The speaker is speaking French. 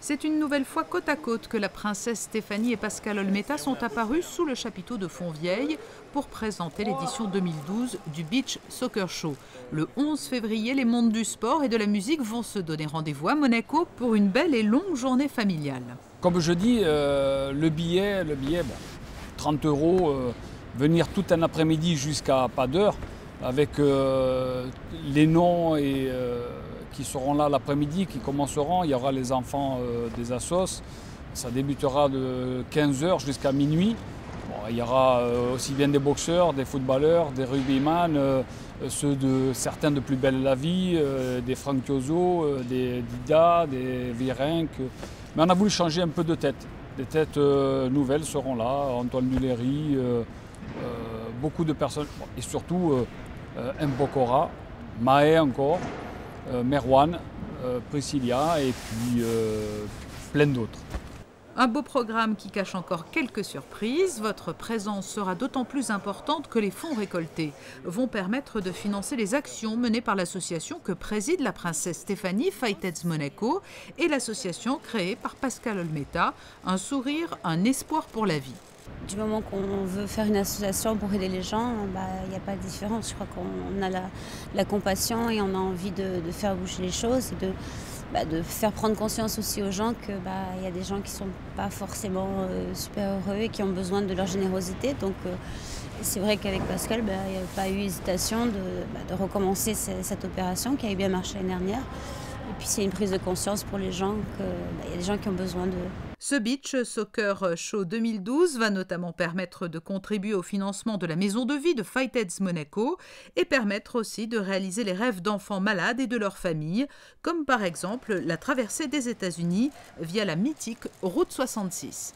C'est une nouvelle fois côte à côte que la princesse Stéphanie et Pascal Olmeta sont apparus sous le chapiteau de Fontvieille pour présenter l'édition 2012 du Beach Soccer Show. Le 11 février, les mondes du sport et de la musique vont se donner rendez-vous à Monaco pour une belle et longue journée familiale. Comme je dis, le billet bon, 30 €, venir tout un après-midi jusqu'à pas d'heure avec les noms et... qui seront là l'après-midi, qui commenceront. Il y aura les enfants des assos. Ça débutera de 15 h jusqu'à minuit. Bon, il y aura aussi bien des boxeurs, des footballeurs, des rugbyman, certains de Plus belle la vie, des Franck Tiozzo, des Dida, des Virenque. Mais on a voulu changer un peu de tête. Des têtes nouvelles seront là. Antoine Duléry, beaucoup de personnes. Bon, et surtout M. Pokora, Maé encore. Merwan, Priscilia et puis plein d'autres. Un beau programme qui cache encore quelques surprises. Votre présence sera d'autant plus importante que les fonds récoltés vont permettre de financer les actions menées par l'association que préside la princesse Stéphanie, Fight Aids Monaco, et l'association créée par Pascal Olmeta, Un sourire, un espoir pour la vie. Du moment qu'on veut faire une association pour aider les gens, il n'y a pas de différence. Je crois qu'on a la compassion et on a envie de faire bouger les choses et de faire prendre conscience aussi aux gens qu'il y a des gens qui ne sont pas forcément super heureux et qui ont besoin de leur générosité. Donc c'est vrai qu'avec Pascal, il n'y a pas eu hésitation de recommencer cette opération qui avait bien marché l'année dernière. Et puis c'est une prise de conscience pour les gens qu'il y a des gens qui ont besoin de... Ce Beach Soccer Show 2012 va notamment permettre de contribuer au financement de la maison de vie de Fight Aids Monaco et permettre aussi de réaliser les rêves d'enfants malades et de leurs familles, comme par exemple la traversée des États-Unis via la mythique Route 66.